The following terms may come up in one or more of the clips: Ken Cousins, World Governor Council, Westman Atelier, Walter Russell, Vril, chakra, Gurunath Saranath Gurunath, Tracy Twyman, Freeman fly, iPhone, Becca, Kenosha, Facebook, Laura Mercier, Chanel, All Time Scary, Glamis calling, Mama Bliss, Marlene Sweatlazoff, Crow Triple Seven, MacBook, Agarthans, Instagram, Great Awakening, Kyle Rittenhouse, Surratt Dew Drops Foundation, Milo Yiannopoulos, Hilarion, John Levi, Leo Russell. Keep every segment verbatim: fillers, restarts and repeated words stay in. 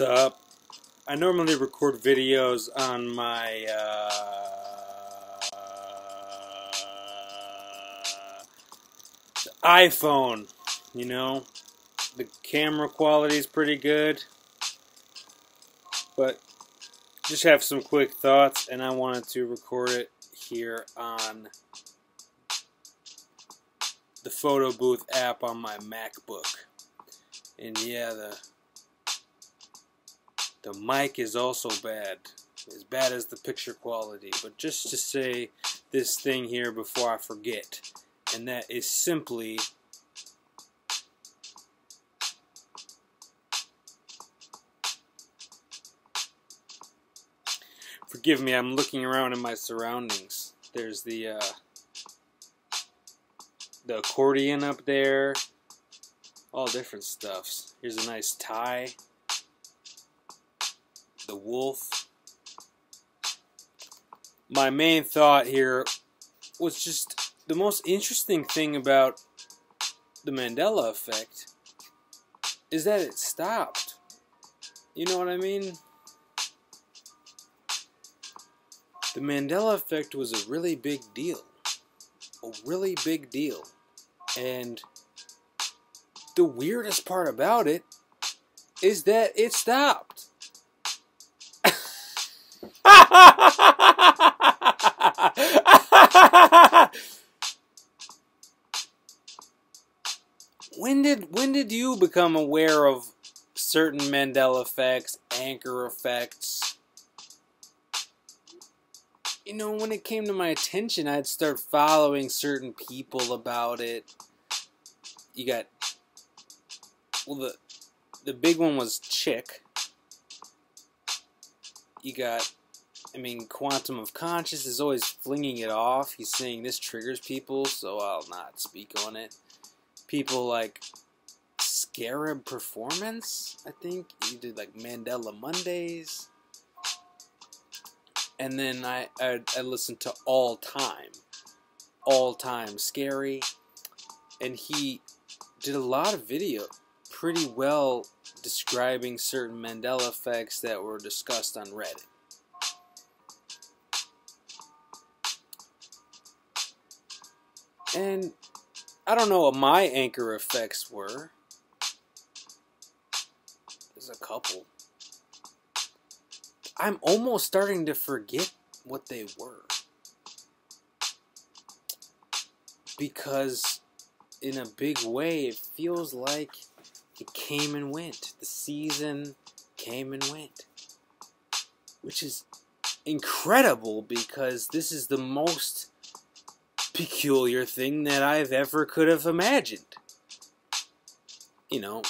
what's up. I normally record videos on my uh, iPhone, you know. The camera quality is pretty good, but just have some quick thoughts, and I wanted to record it here on the photo booth app on my MacBook. And yeah, the the mic is also bad, as bad as the picture quality. But just to say this thing here before I forget, and that is simply forgive me, I'm looking around in my surroundings. There's the uh, the accordion up there, all different stuffs. Here's a nice tie. The wolf. My main thought here was just the most interesting thing about the Mandela Effect is that it stopped. You know what I mean? The Mandela Effect was a really big deal. A really big deal. And the weirdest part about it is that it stopped. When did when did you become aware of certain Mandela effects, anchor effects? You know, when it came to my attention, I'd start following certain people about it. You got well the the big one was Chick. You got, I mean, Quantum of Conscious is always flinging it off. He's saying this triggers people, so I'll not speak on it. People like Scarab Performance, I think. You did like Mandela Mondays. And then I, I, I listened to All Time. All Time Scary. And he did a lot of video pretty well describing certain Mandela effects that were discussed on Reddit. And I don't know what my anchor effects were. There's a couple. I'm almost starting to forget what they were. Because in a big way, it feels like it came and went. The season came and went. Which is incredible because this is the most peculiar thing that I've ever could have imagined. You know,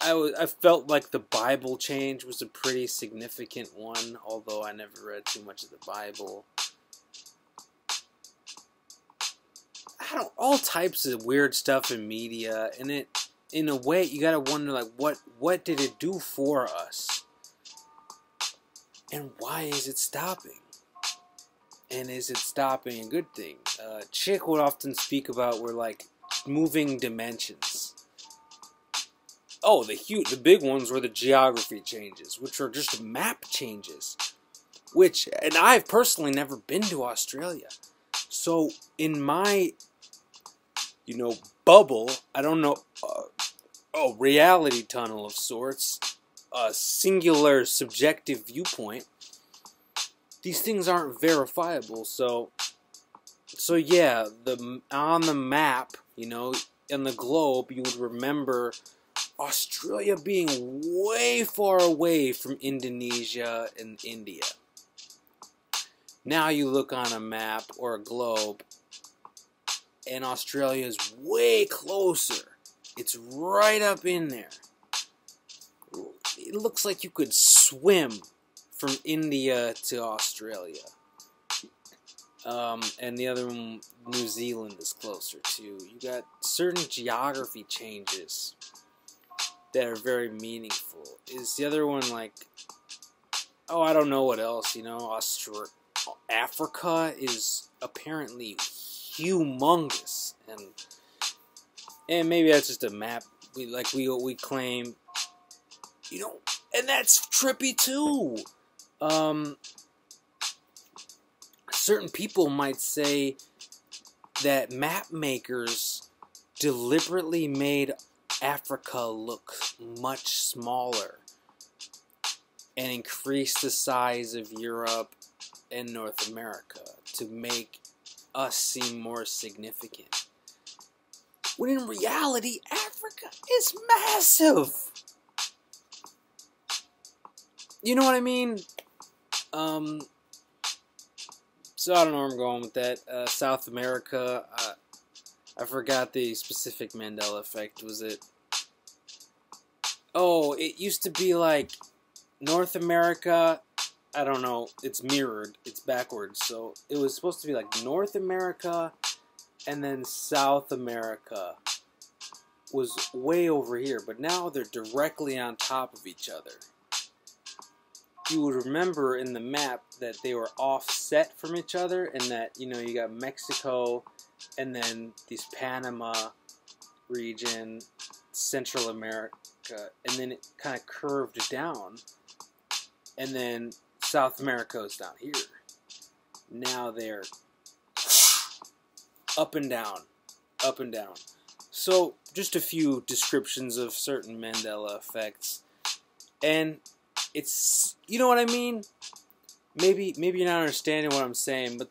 I was, I felt like the Bible change was a pretty significant one, although I never read too much of the Bible. I don't, all types of weird stuff in media, and it, in a way, you gotta wonder, like, what, what did it do for us? And why is it stopping? And is it stopping a good thing? Uh, Chick would often speak about we're like moving dimensions. Oh, the huge, the big ones were the geography changes, which are just map changes. Which, and I've personally never been to Australia, so in my, you know, bubble, I don't know, uh, oh, reality tunnel of sorts, a singular subjective viewpoint. These things aren't verifiable, so, so yeah, the on the map, you know, in the globe, you would remember Australia being way far away from Indonesia and India. Now you look on a map or a globe, and Australia is way closer. It's right up in there. It looks like you could swim from India to Australia. Um, and the other one, New Zealand, is closer too. You got certain geography changes that are very meaningful. Is the other one like, oh, I don't know what else, you know, Austra- Africa is apparently humongous. And and maybe that's just a map. We, like we, we claim You know, and that's trippy too. Um, certain people might say that map makers deliberately made Africa look much smaller and increased the size of Europe and North America to make us seem more significant. When in reality, Africa is massive. You know what I mean? Um, so I don't know where I'm going with that. Uh, South America, uh, I forgot the specific Mandela effect. Was it? Oh, it used to be like North America. I don't know. It's mirrored. It's backwards. So it was supposed to be like North America, and then South America was way over here. But now they're directly on top of each other. You would remember in the map that they were offset from each other, and that, you know, you got Mexico and then these Panama region, Central America, and then it kind of curved down, and then South America is down here. Now they're up and down, up and down. So just a few descriptions of certain Mandela effects. And it's, you know what I mean? Maybe maybe you're not understanding what I'm saying, but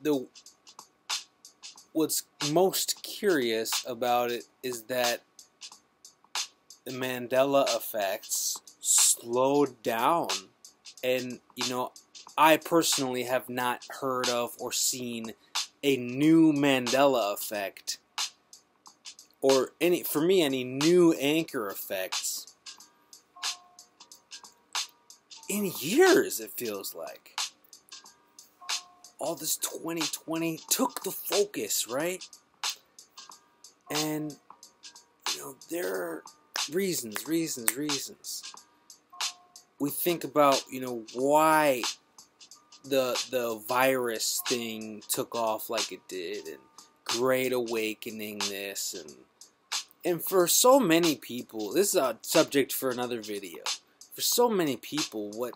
the what's most curious about it is that the Mandela effects slowed down. And, you know, I personally have not heard of or seen a new Mandela effect, or any, for me, any new anchor effects in years, it feels like. All this twenty twenty took the focus, right? And, you know, there are reasons, reasons, reasons. We think about, you know, why the the virus thing took off like it did, and Great Awakening this, and and for so many people, this is a subject for another video. For so many people, what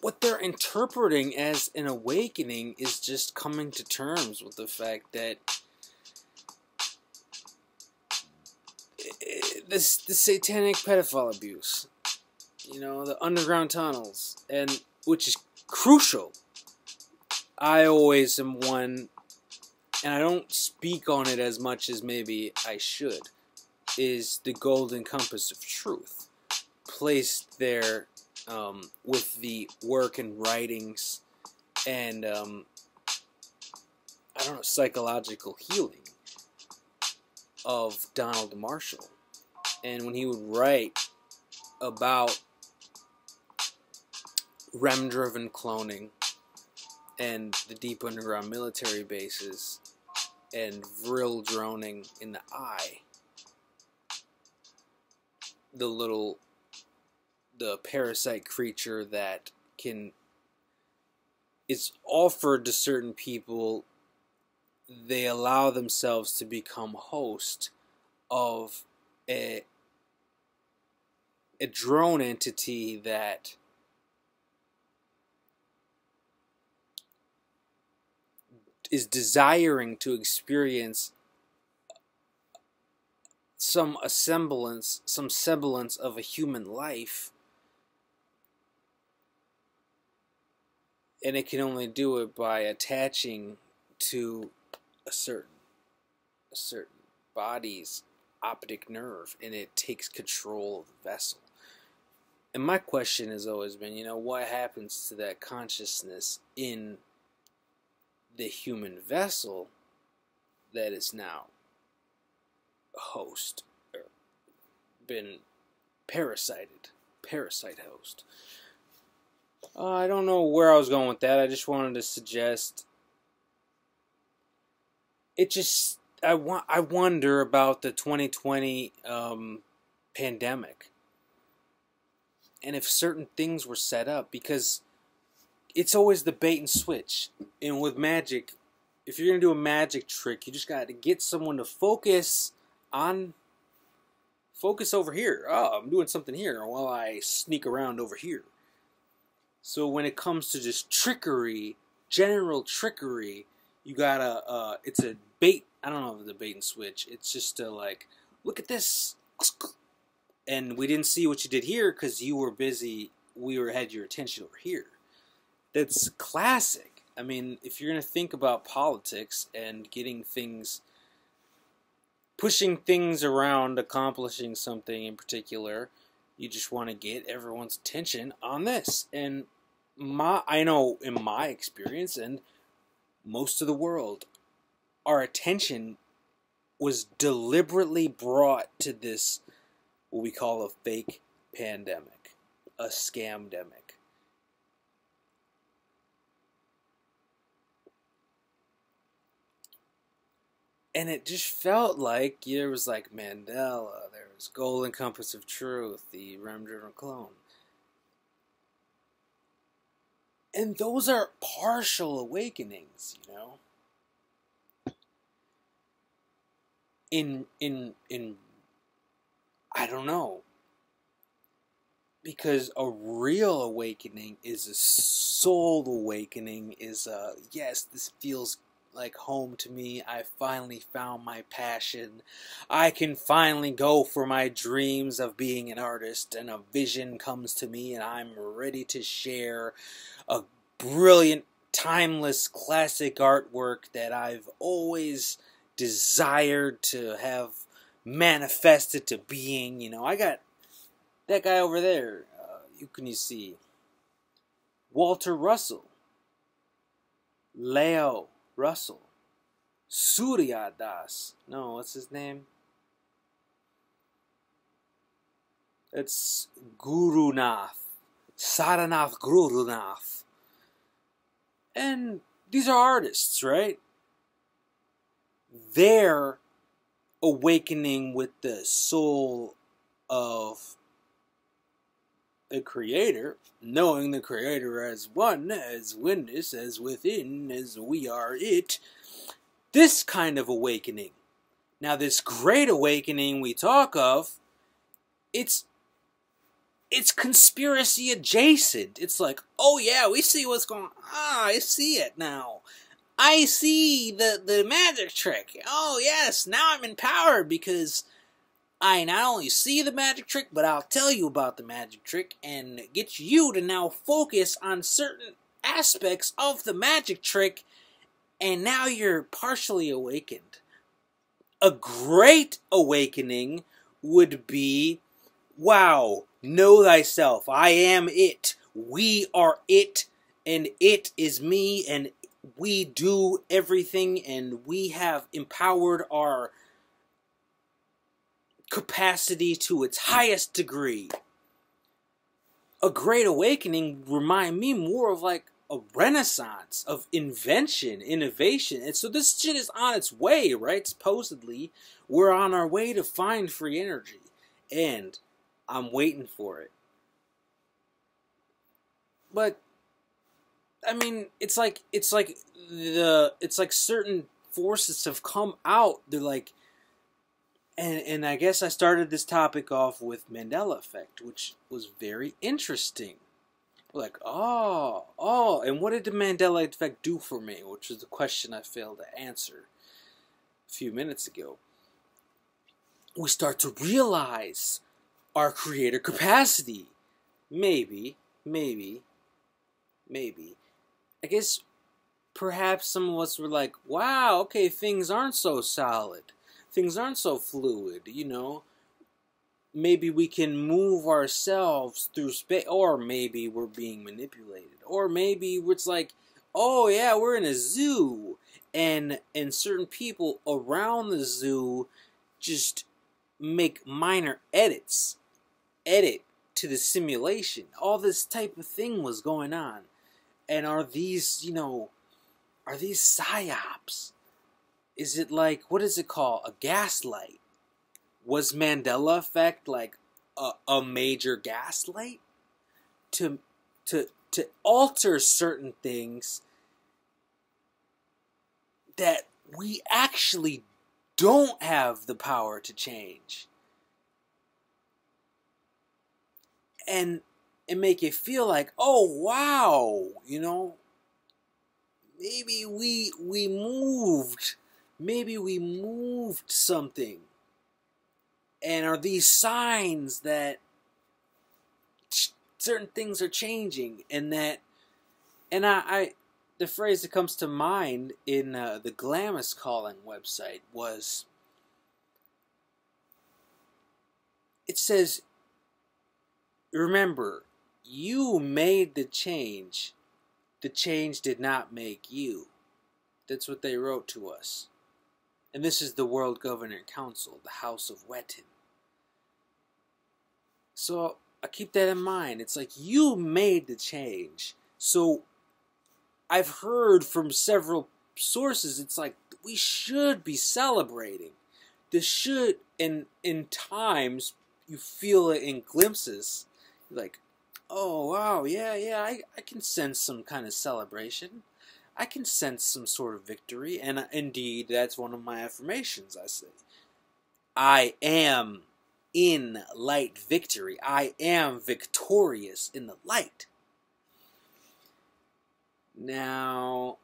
what they're interpreting as an awakening is just coming to terms with the fact that this the satanic pedophile abuse, you know, the underground tunnels, and which is crucial. I always am one, and I don't speak on it as much as maybe I should, is the golden compass of truth, placed there um, with the work and writings and um, I don't know, psychological healing of Donald Marshall. And when he would write about R E M-driven cloning and the deep underground military bases and Vril droning in the eye, the little the parasite creature that can is offered to certain people, they allow themselves to become host of a a drone entity that is desiring to experience some semblance, some semblance of a human life, and it can only do it by attaching to a certain, a certain body's optic nerve, and it takes control of the vessel. And my question has always been, you know, what happens to that consciousness in the human vessel that is now a host, or been parasited, parasite host? Uh, I don't know where I was going with that. I just wanted to suggest. It just I want I wonder about the twenty twenty um, pandemic, and if certain things were set up, because it's always the bait and switch. And with magic, if you're gonna do a magic trick, you just got to get someone to focus on Focus over here. Oh, I'm doing something here while I sneak around over here. So when it comes to just trickery, general trickery, you gotta, uh, it's a bait, I don't know if it's a bait and switch. It's just a, like, look at this. And we didn't see what you did here because you were busy. We were had your attention over here. That's classic. I mean, if you're going to think about politics and getting things, pushing things around, accomplishing something in particular, you just want to get everyone's attention on this. And my, I know in my experience and most of the world, our attention was deliberately brought to this, what we call a fake pandemic, a scamdemic. And it just felt like there was like Mandela, there was Golden Compass of Truth, the Rem-Driven Clone. And those are partial awakenings, you know? In, in, in, I don't know. Because a real awakening is a soul awakening, is a, yes, this feels like home to me. I finally found my passion. I can finally go for my dreams of being an artist, and a vision comes to me, and I'm ready to share a brilliant, timeless, classic artwork that I've always desired to have manifested to being. You know, I got that guy over there. Uh, who can you see? Walter Russell, Leo Russell, Surya Das. No, what's his name? It's Gurunath Saranath Gurunath, and these are artists, right? Their awakening with the soul of the Creator, knowing the Creator as one, as witness, as within, as we are it. This kind of awakening. Now, this great awakening we talk of, it's it's conspiracy adjacent. It's like, oh yeah, we see what's going on. Ah, I see it now. I see the, the magic trick. Oh, yes, now I'm empowered because I not only see the magic trick, but I'll tell you about the magic trick and get you to now focus on certain aspects of the magic trick, and now you're partially awakened. A great awakening would be, wow, know thyself. I am it. We are it, and it is me, and it. We do everything, and we have empowered our capacity to its highest degree. A great awakening reminds me more of like a renaissance of invention, innovation. And so this shit is on its way, right? Supposedly, we're on our way to find free energy. And I'm waiting for it. But I mean, it's like it's like the it's like certain forces have come out. They're like, and and I guess I started this topic off with Mandela Effect, which was very interesting. Like, oh, oh, and what did the Mandela Effect do for me? Which was the question I failed to answer a few minutes ago. We start to realize our creator capacity. Maybe, maybe, maybe. I guess perhaps some of us were like, wow, okay, things aren't so solid. Things aren't so fluid, you know. Maybe we can move ourselves through space, or maybe we're being manipulated. Or maybe it's like, oh yeah, we're in a zoo. And, and certain people around the zoo just make minor edits. Edit to the simulation. All this type of thing was going on. And are these, you know, are these psyops? Is it like, what is it called? A gaslight? Was Mandela Effect like a, a major gaslight? To, to, to alter certain things that we actually don't have the power to change. and and make it feel like, oh wow, you know, maybe we we moved, maybe we moved something. And are these signs that certain things are changing, and that, and I, I the phrase that comes to mind in uh, the Glamis Calling website was, it says, remember, you made the change, the change did not make you. That's what they wrote to us. And this is the World Governor Council, the House of Wettin. So I keep that in mind. It's like, you made the change. So I've heard from several sources, it's like, we should be celebrating. This should, and in times, you feel it in glimpses. You're like, oh, wow, yeah, yeah, I, I can sense some kind of celebration. I can sense some sort of victory, and indeed, that's one of my affirmations, I say. I am in light victory. I am victorious in the light. Now,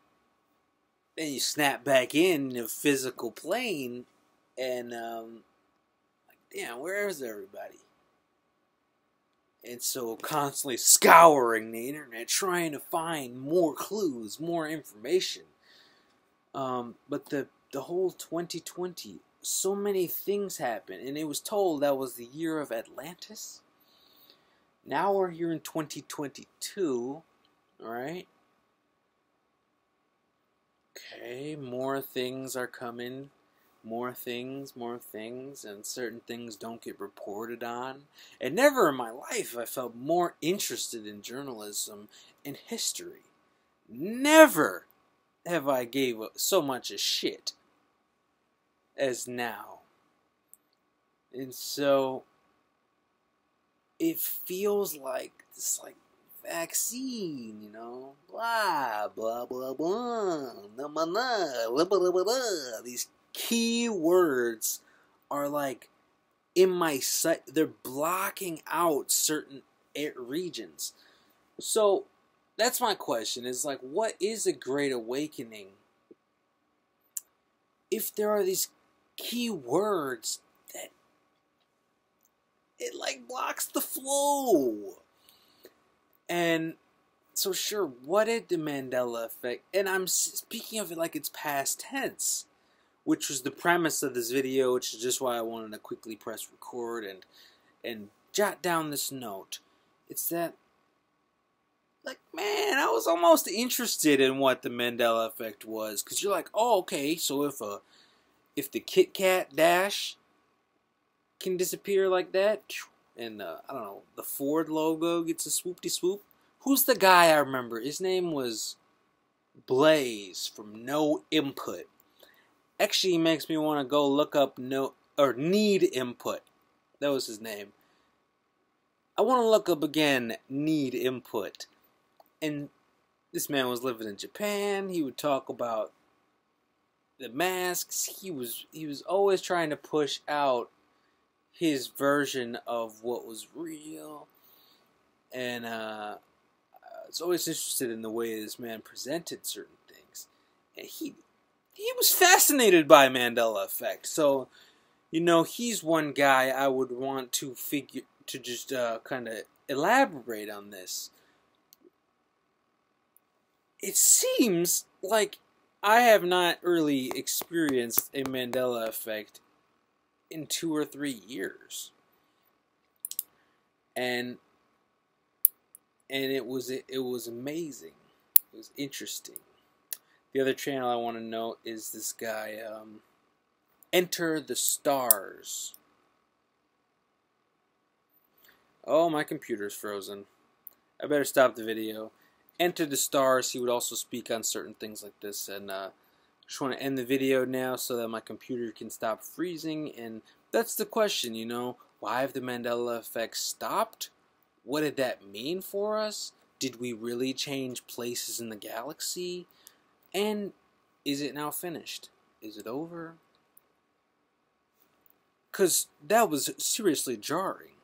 then you snap back in the physical plane, and, um, like, damn, where is everybody? And so constantly scouring the internet, trying to find more clues, more information. Um, but the, the whole twenty twenty, so many things happened. And it was told that was the year of Atlantis. Now we're here in twenty twenty-two, all right? Okay, more things are coming. More things, more things, and certain things don't get reported on. And never in my life I felt more interested in journalism and history. Never have I gave up so much a shit as now. And so it feels like this, like, vaccine, you know, blah, blah, blah, blah, blah, blah, blah, blah, blah, blah, these key words are like in my sight. They're blocking out certain regions. So that's my question, is like, what is a great awakening if there are these key words that it like blocks the flow? And so sure, what did the Mandela Effect, and I'm speaking of it like it's past tense, which was the premise of this video, which is just why I wanted to quickly press record and and jot down this note. It's that, like, man, I was almost interested in what the Mandela Effect was, because you're like, oh, okay, so if a if the Kit Kat dash can disappear like that, and uh, I don't know, the Ford logo gets a swoop-de-swoop. Who's the guy I remember? His name was Blaze from No Input. Actually makes me want to go look up no or Need Input. That was his name. I want to look up again Need Input. And this man was living in Japan. He would talk about the masks. He was he was always trying to push out his version of what was real. And uh, I was always interested in the way this man presented certain things. And he He was fascinated by Mandela Effect, so, you know, he's one guy I would want to figure to just uh, kind of elaborate on this. It seems like I have not really experienced a Mandela Effect in two or three years, and and it was it was amazing. It was interesting. The other channel I want to know is this guy, um, Enter the Stars. Oh, my computer's frozen. I better stop the video. Enter the Stars, he would also speak on certain things like this, and uh, just want to end the video now so that my computer can stop freezing. And that's the question, you know, why have the Mandela Effect stopped? What did that mean for us? Did we really change places in the galaxy? And is it now finished? Is it over? Because that was seriously jarring.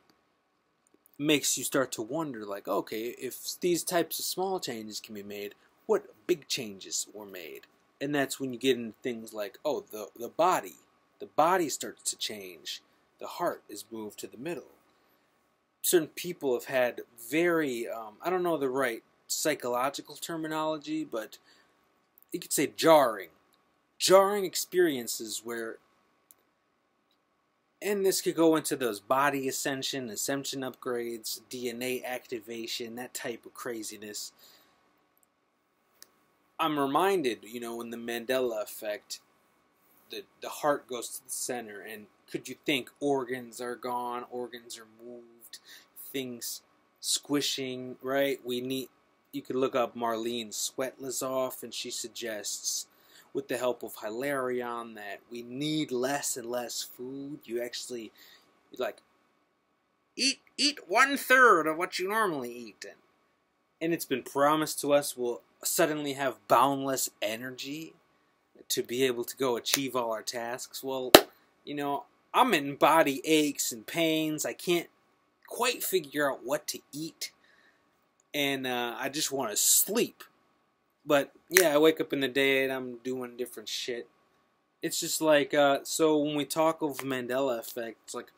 makes you start to wonder, like, okay, if these types of small changes can be made, what big changes were made? And that's when you get into things like, oh, the, the body. The body starts to change. The heart is moved to the middle. Certain people have had very, um, I don't know the right psychological terminology, but you could say jarring. Jarring experiences where, and this could go into those body ascension, ascension upgrades, D N A activation, that type of craziness. I'm reminded, you know, in the Mandela Effect, the, the heart goes to the center, and could you think organs are gone, organs are moved, things squishing, right? We need, you could look up Marlene Sweatlazoff, and she suggests, with the help of Hilarion, that we need less and less food. You actually, like, eat eat one third of what you normally eat, and and it's been promised to us we'll suddenly have boundless energy to be able to go achieve all our tasks. Well, you know, I'm in body aches and pains. I can't quite figure out what to eat, and uh, I just want to sleep. But, yeah, I wake up in the day and I'm doing different shit. It's just like, uh, so when we talk of Mandela Effect, it's like,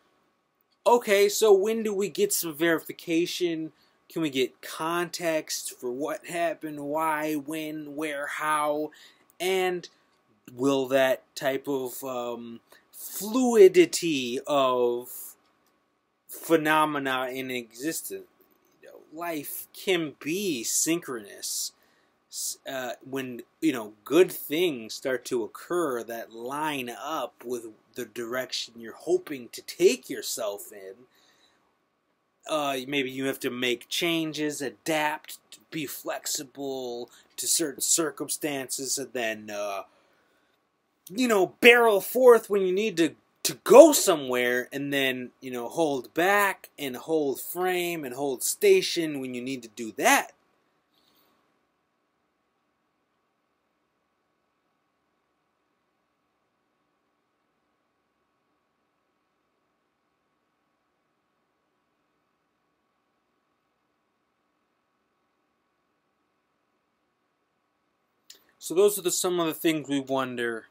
okay, so when do we get some verification? Can we get context for what happened, why, when, where, how? And will that type of um, fluidity of phenomena in existence, you know, life can be synchronous. Uh, when, you know, good things start to occur that line up with the direction you're hoping to take yourself in, uh, maybe you have to make changes, adapt, be flexible to certain circumstances, and then, uh, you know, barrel forth when you need to, to go somewhere, and then, you know, hold back and hold frame and hold station when you need to do that. So those are the, some of the things we wonder.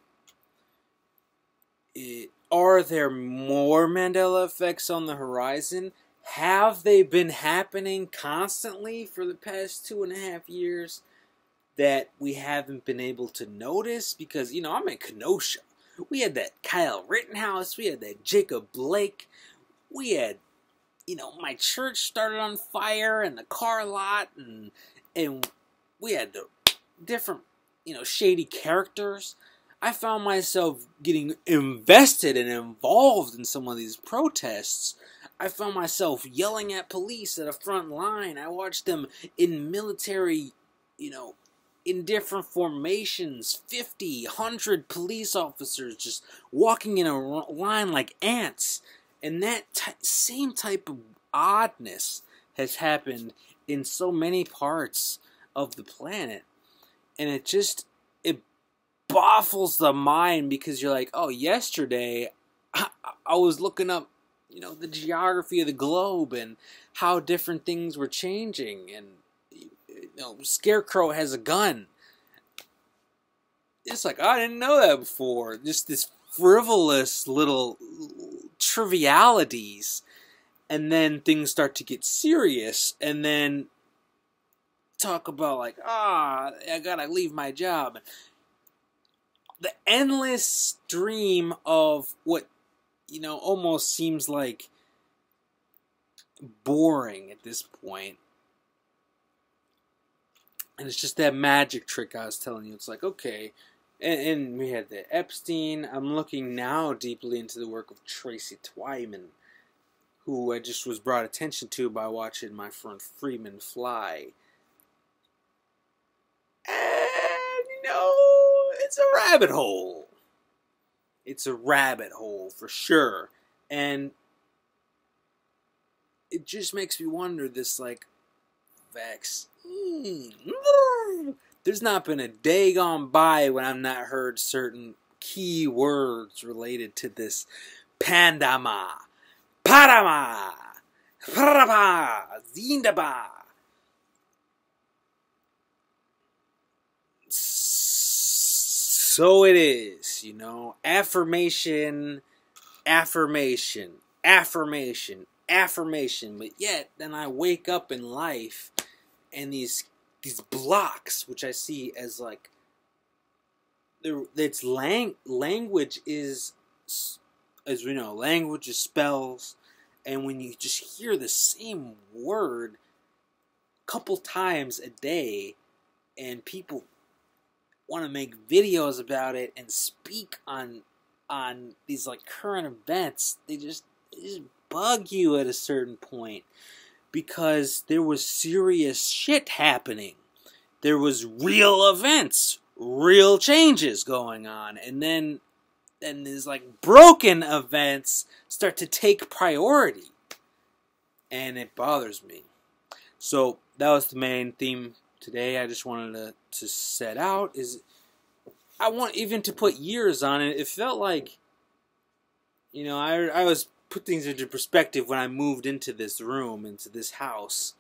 It, are there more Mandela effects on the horizon? Have they been happening constantly for the past two and a half years that we haven't been able to notice? Because, you know, I'm in Kenosha. We had that Kyle Rittenhouse. We had that Jacob Blake. We had, you know, my church started on fire and the car lot. And, and we had the different, you know, shady characters. I found myself getting invested and involved in some of these protests. I found myself yelling at police at a front line. I watched them in military, you know, in different formations, fifty, a hundred police officers just walking in a line like ants. And that ty- same type of oddness has happened in so many parts of the planet. And it just, it baffles the mind, because you're like, oh, yesterday I, I was looking up, you know, the geography of the globe and how different things were changing. And, you know, Scarecrow has a gun. It's like, I didn't know that before. Just this frivolous little trivialities. And then things start to get serious. And then talk about, like, ah, I gotta leave my job. The endless stream of what, you know, almost seems like boring at this point. And it's just that magic trick I was telling you. It's like, okay, and, and we had the Epstein. I'm looking now deeply into the work of Tracy Twyman, who I just was brought attention to by watching my friend Freeman Fly. And, you know, it's a rabbit hole. It's a rabbit hole for sure. And it just makes me wonder, this, like, vaccine. There's not been a day gone by when I've not heard certain key words related to this pandama. Parama. Zinderbar. So it is, you know, affirmation, affirmation, affirmation, affirmation. But yet, then I wake up in life, and these these blocks, which I see as like, it's lang language is, as we know, language is spells. And when you just hear the same word a couple times a day, and people want to make videos about it and speak on on these like current events, they just, they just bug you at a certain point, because there was serious shit happening. There was real events, real changes going on, and then and these like broken events start to take priority, and it bothers me. So that was the main theme today. I just wanted to, to set out is I want even to put years on it. It felt like, you know, I, I was put things into perspective when I moved into this room, into this house.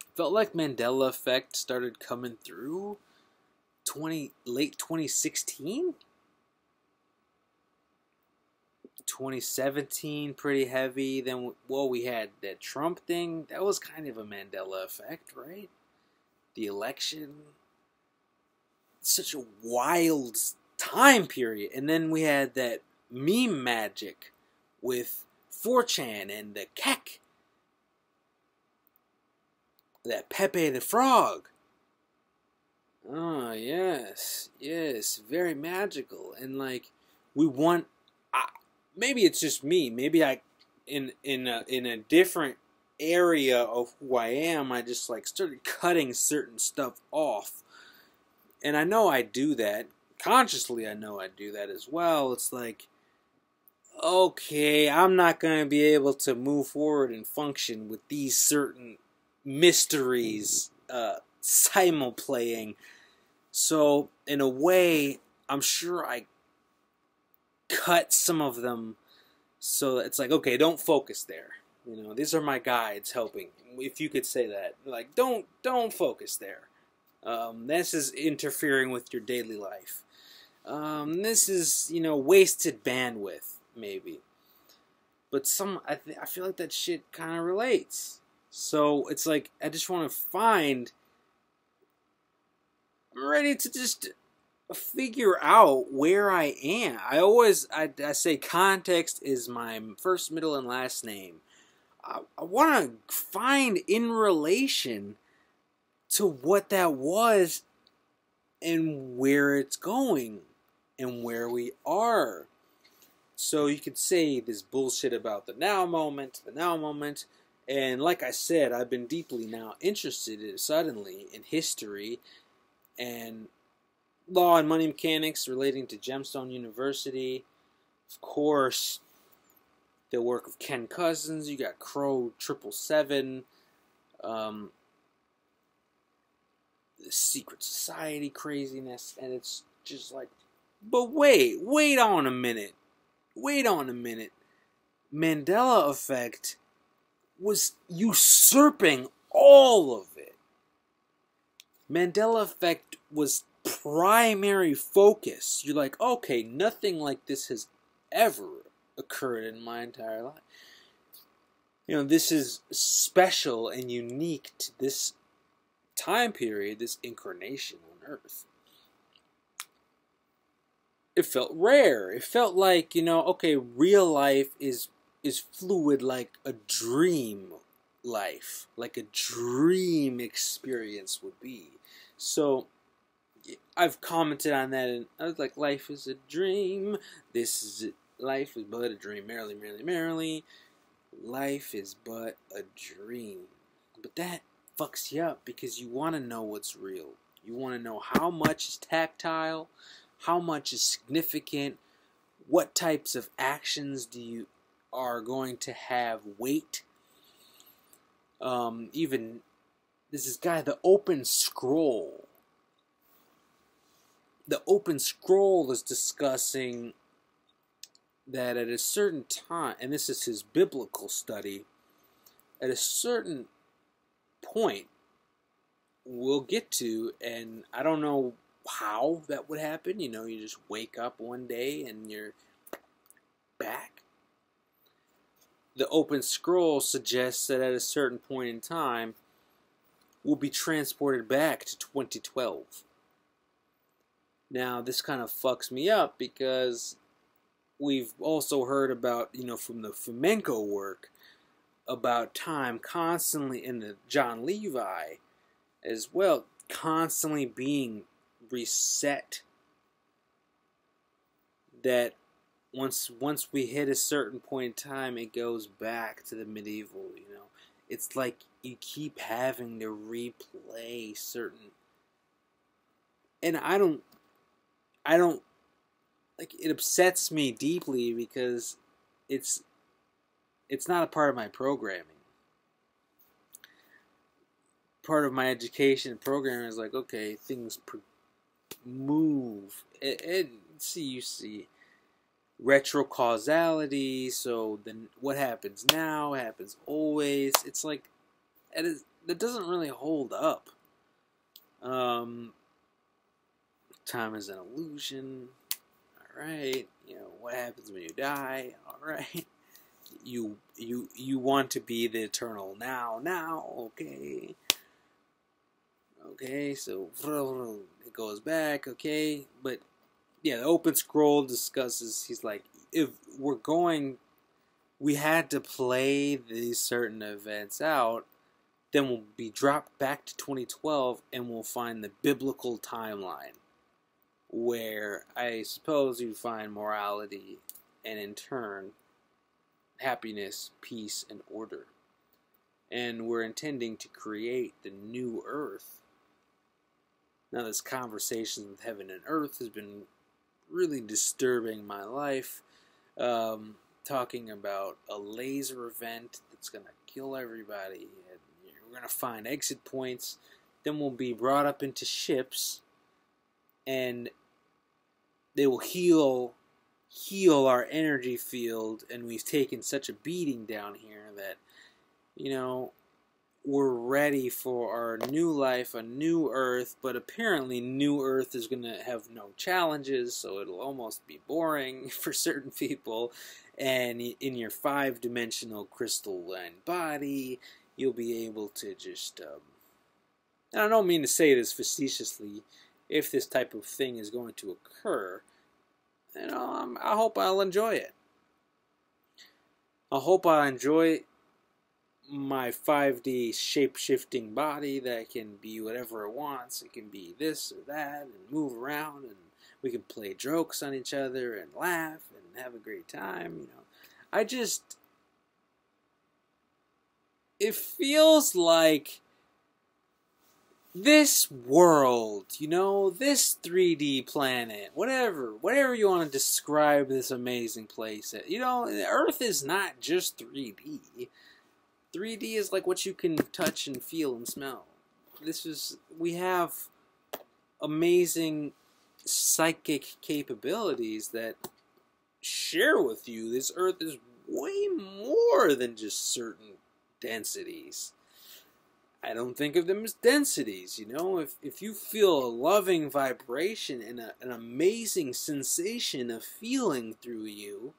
It felt like Mandela Effect started coming through twenty late twenty sixteen. twenty seventeen, pretty heavy. Then, well, we had that Trump thing. That was kind of a Mandela effect, right? The election. It's such a wild time period. And then we had that meme magic with four chan and the Keck. That Pepe the Frog. Oh, yes. Yes. Very magical. And, like, we want... I, Maybe it's just me. Maybe I, in in a, in a different area of who I am, I just like started cutting certain stuff off, and I know I do that consciously. I know I do that as well. It's like, okay, I'm not gonna be able to move forward and function with these certain mysteries uh, simulplaying. So in a way, I'm sure I cut some of them, so it's like, okay, don't focus there. You know, these are my guides helping. If you could say that, like, don't don't focus there. Um, this is interfering with your daily life. Um, this is, you know, wasted bandwidth maybe. But some, I th I feel like that shit kind of relates. So it's like I just want to find. I'm ready to just figure out where I am. I always, I, I say context is my first, middle, and last name. I, I want to find in relation to what that was and where it's going and where we are. So you could say this bullshit about the now moment, the now moment, and like I said, I've been deeply now interested in, suddenly in history and law and money mechanics relating to Gemstone University. Of course, the work of Ken Cousins. You got Crow Triple Seven, um, the secret society craziness, and it's just like, but wait, wait on a minute, wait on a minute. Mandela Effect was usurping all of it. Mandela Effect was primary focus. You're like, okay, nothing like this has ever occurred in my entire life. You know, this is special and unique to this time period, this incarnation on Earth. It felt rare. It felt like, you know, okay, real life is is fluid like a dream life, like a dream experience would be. So I've commented on that, and I was like, life is a dream. This is it. Life is but a dream. Merrily, merrily, merrily. Life is but a dream. But that fucks you up, because you want to know what's real. You want to know how much is tactile, how much is significant, what types of actions do you are going to have weight. Um, even this is guy, The Open Scroll. The Open Scroll is discussing that at a certain time, and this is his biblical study, at a certain point we'll get to, and I don't know how that would happen. You know, you just wake up one day and you're back. The Open Scroll suggests that at a certain point in time, we'll be transported back to twenty twelve. Now, this kind of fucks me up because we've also heard about, you know, from the Fomenko work, about time constantly, in the John Levi as well, constantly being reset. That once once we hit a certain point in time, it goes back to the medieval, you know. It's like you keep having to replay certain, and I don't I don't like, it upsets me deeply because it's it's not a part of my programming. Part of my education program is like, okay, things pro move. It, it, see, you see retrocausality, so then what happens now happens always. It's like, it is, that doesn't really hold up. Um, time is an illusion. All right, you know, what happens when you die? All right. You you you want to be the eternal now, now, okay. Okay, so it goes back, okay. But yeah, the Open Scroll discusses, he's like, if we're going, we had to play these certain events out, then we'll be dropped back to twenty twelve and we'll find the biblical timeline, where I suppose you find morality and in turn happiness, peace, and order. And we're intending to create the new earth. Now, this conversation with heaven and earth has been really disturbing my life. Um, talking about a laser event that's going to kill everybody. And we're going to find exit points. Then we'll be brought up into ships. And they will heal heal our energy field. And we've taken such a beating down here that, you know, we're ready for our new life, a new Earth, but apparently New Earth is going to have no challenges, so it'll almost be boring for certain people. And in your five-dimensional crystalline body, you'll be able to just... Um, and I don't mean to say this facetiously, if this type of thing is going to occur, you know, I'm, I hope I'll enjoy it. I hope I enjoy my five D shape-shifting body that can be whatever it wants. It can be this or that and move around, and we can play jokes on each other and laugh and have a great time, you know. I just... It feels like this world, you know, this three D planet, whatever, whatever you want to describe this amazing place. You know, Earth is not just three D. three D is like what you can touch and feel and smell. This is, we have amazing psychic capabilities that share with you. This Earth is way more than just certain densities. I don't think of them as densities, you know. If, if you feel a loving vibration and a, an amazing sensation of feeling through you,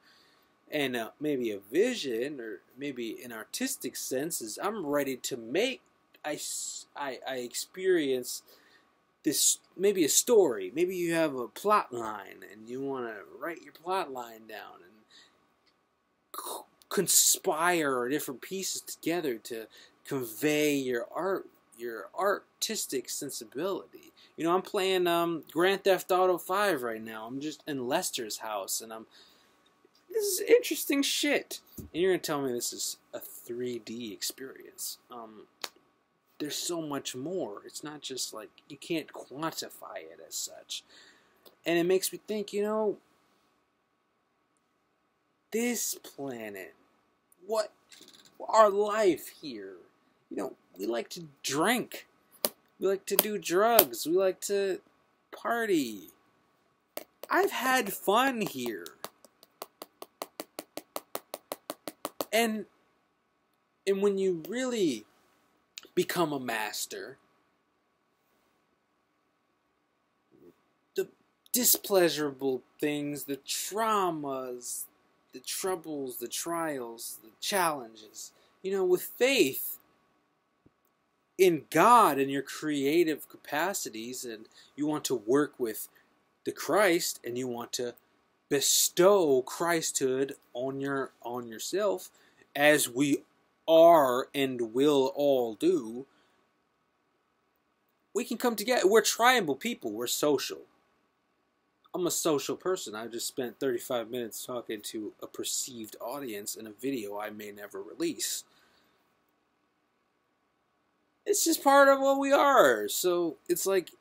and uh, maybe a vision, or maybe an artistic sense, is I'm ready to make, I, I, I experience this, maybe a story, maybe you have a plot line, and you want to write your plot line down, and co conspire different pieces together to convey your art, your artistic sensibility. You know, I'm playing um, Grand Theft Auto five right now, I'm just in Lester's house, and I'm, this is interesting shit. And you're going to tell me this is a three D experience. Um, there's so much more. It's not just like, you can't quantify it as such. And it makes me think, you know, this planet, what, our life here, you know, we like to drink. We like to do drugs. We like to party. I've had fun here. And And when you really become a master, the displeasurable things, the traumas, the troubles, the trials, the challenges, you know, with faith in God and your creative capacities, and you want to work with the Christ, and you want to bestow Christhood on your on yourself, as we are and will all do, we can come together. We're tribal people. We're social. I'm a social person. I just spent thirty-five minutes talking to a perceived audience in a video I may never release. It's just part of what we are. So it's like,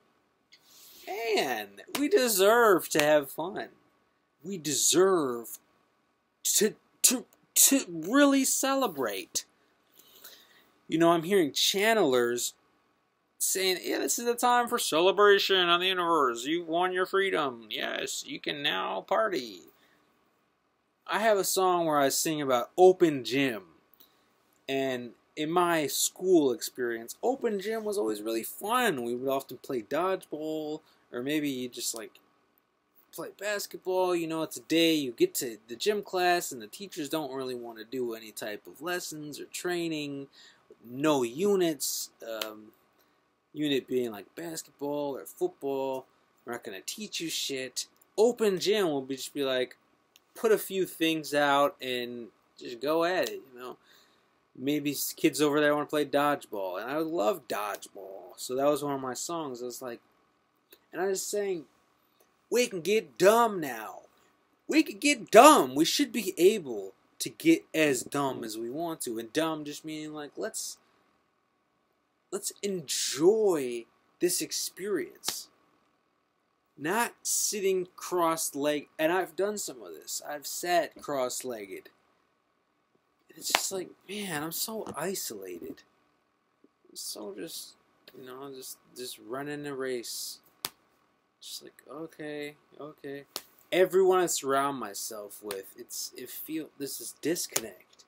man, we deserve to have fun. We deserve to to to really celebrate. You know, I'm hearing channelers saying, yeah, this is the time for celebration on the universe. You won your freedom. Yes, you can now party. I have a song where I sing about open gym, and in my school experience, open gym was always really fun. We would often play dodgeball, or maybe you just like play basketball. You know, it's a day you get to the gym class and the teachers don't really want to do any type of lessons or training. No units, um, unit being like basketball or football. We're not going to teach you shit. Open gym will be just be like, put a few things out and just go at it, you know. Maybe kids over there want to play dodgeball, and I love dodgeball, so that was one of my songs. I was like, and I was saying, we can get dumb now. We can get dumb. We should be able to get as dumb as we want to, and dumb just meaning like, let's let's enjoy this experience, not sitting cross-legged. And I've done some of this. I've sat cross-legged. It's just like, man, I'm so isolated. I'm so just, you know, just just running a race. Just like, okay, okay. Everyone I surround myself with, it's it feel this is disconnect.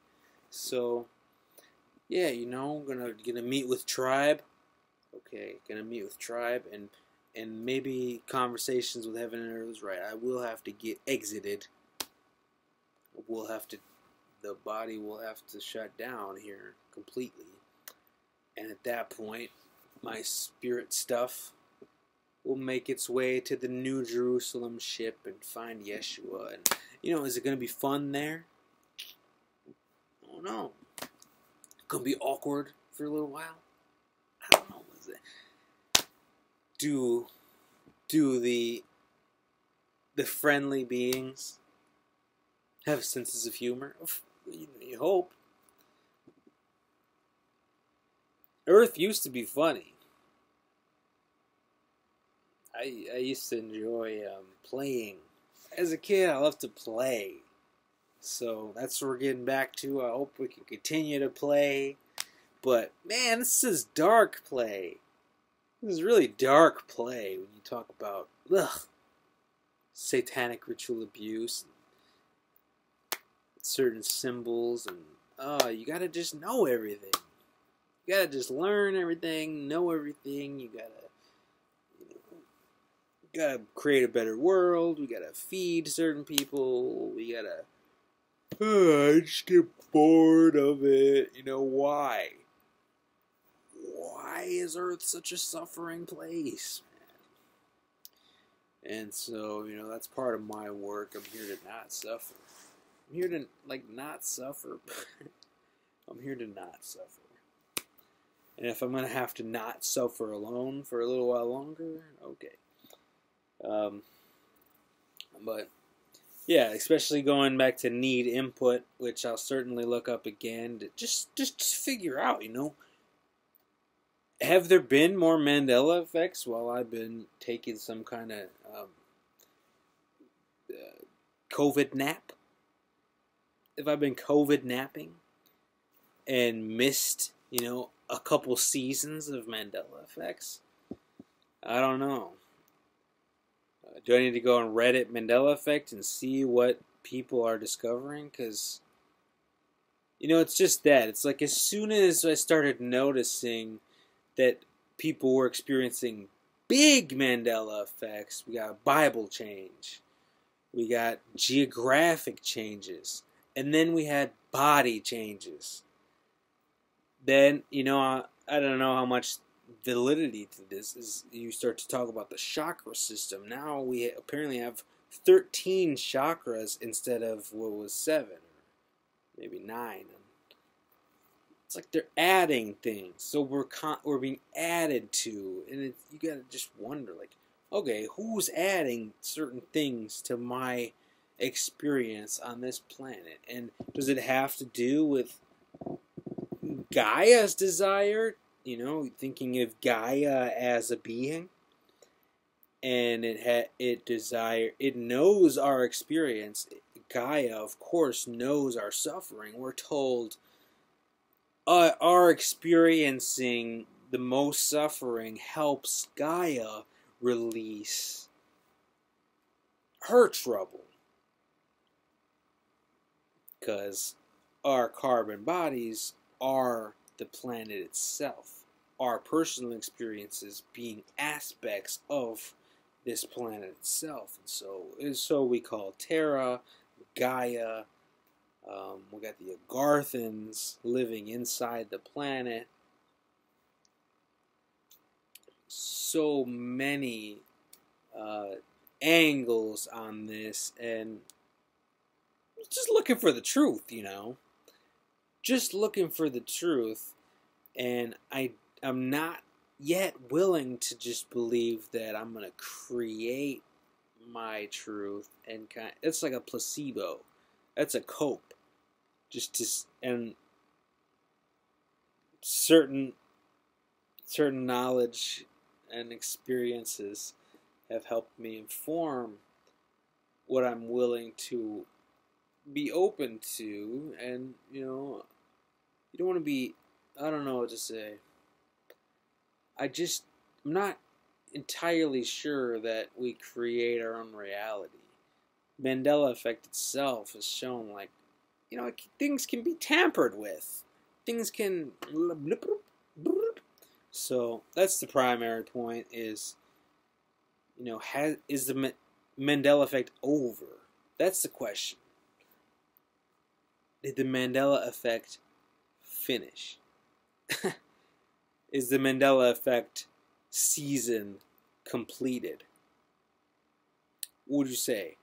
So, yeah, you know, gonna gonna meet with tribe. Okay, gonna meet with tribe, and and maybe conversations with heaven and earth is right. I will have to get exited. We'll have to. The body will have to shut down here completely. And at that point, my spirit stuff will make its way to the New Jerusalem ship and find Yeshua. And, you know, is it going to be fun there? I don't know. It's going to be awkward for a little while. I don't know. Is it? Do, do the, the friendly beings have senses of humor? You hope. Earth used to be funny. I I used to enjoy um, playing. As a kid, I loved to play. So that's what we're getting back to. I hope we can continue to play. But man, this is dark play. This is really dark play when you talk about ugh, satanic ritual abuse, certain symbols, and uh, you gotta just know everything. You gotta just learn everything, know everything. You gotta, you know, you gotta create a better world. We gotta feed certain people. We gotta. Uh, I just get bored of it. You know why? Why is Earth such a suffering place? Man? And so, you know, that's part of my work. I'm here to not suffer. I'm here to, like, not suffer. I'm here to not suffer. And if I'm going to have to not suffer alone for a little while longer, okay. Um, but, yeah, especially going back to need input, which I'll certainly look up again to just, just, just figure out, you know. Have there been more Mandela effects while I've been taking some kind of um, uh, COVID nap? If I've been COVID napping and missed, you know, a couple seasons of Mandela effects, I don't know. Uh, do I need to go on Reddit Mandela effect and see what people are discovering? Because you know, it's just that. It's like as soon as I started noticing that people were experiencing big Mandela effects, we got Bible change, we got geographic changes, and then we had body changes. Then, you know, I, I don't know how much validity to this is. You start to talk about the chakra system. Now we apparently have thirteen chakras instead of what was seven, or maybe nine. It's like they're adding things, so we're con we're being added to, and it, you gotta just wonder, like, okay, who's adding certain things to my experience on this planet, and does it have to do with Gaia's desire? You know, thinking of Gaia as a being, and it ha it desire it knows our experience. Gaia, of course, knows our suffering. We're told. Uh, our experiencing the most suffering helps Gaia release her trouble, because our carbon bodies are the planet itself. Our personal experiences being aspects of this planet itself, and so and so we call Terra Gaia. Um, we got the Agarthans living inside the planet. So many uh, angles on this, and just looking for the truth, you know. Just looking for the truth, and I I'm not yet willing to just believe that I'm gonna create my truth, and kind of, it's like a placebo. That's a cope, just to and certain certain knowledge and experiences have helped me inform what I'm willing to be open to, and you know, you don't want to be. I don't know what to say. I just I'm not entirely sure that we create our own reality. Mandela effect itself has shown, like, you know, things can be tampered with. Things can... So, that's the primary point is, you know, has, is the Mandela effect over? That's the question. Did the Mandela effect finish? Is the Mandela effect season completed? What would you say?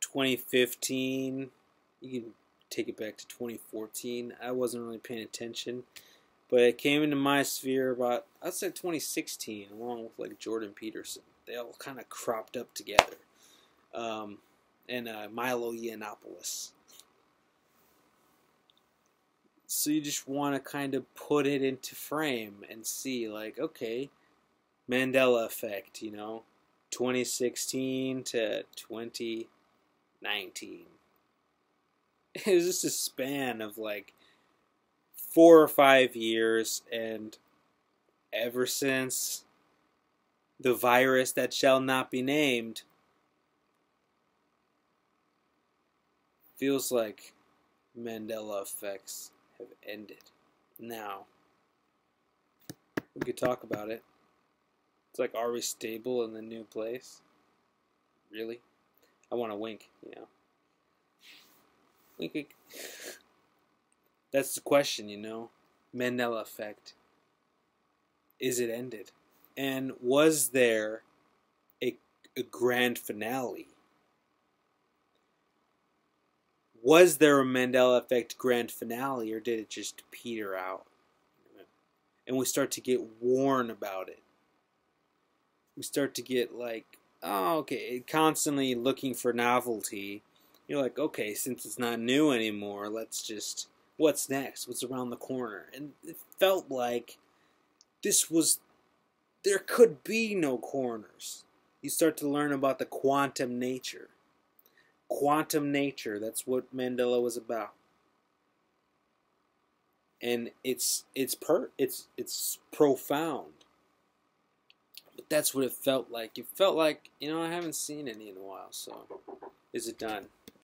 twenty fifteen, you can take it back to twenty fourteen. I wasn't really paying attention, but it came into my sphere about, I'd say twenty sixteen, along with like Jordan Peterson. They all kind of cropped up together. Um, and uh, Milo Yiannopoulos. So you just want to kind of put it into frame and see, like, okay, Mandela effect, you know, twenty sixteen to twenty. nineteen. It was just a span of like four or five years, and ever since the virus that shall not be named, feels like Mandela effects have ended. Now, we could talk about it. It's like, are we stable in the new place? Really? I want to wink, you know. Wink, wink. That's the question, you know. Mandela effect. Is it ended? And was there a, a grand finale? Was there a Mandela effect grand finale, or did it just peter out? And we start to get worn about it. We start to get like, oh, okay, constantly looking for novelty. You're like, okay, since it's not new anymore, let's just, what's next? What's around the corner? And it felt like this was, there could be no corners. You start to learn about the quantum nature. Quantum nature, that's what Mandela was about. And it's it's per, it's it's profound. But that's what it felt like. It felt like, you know, I haven't seen any in a while, so is it done?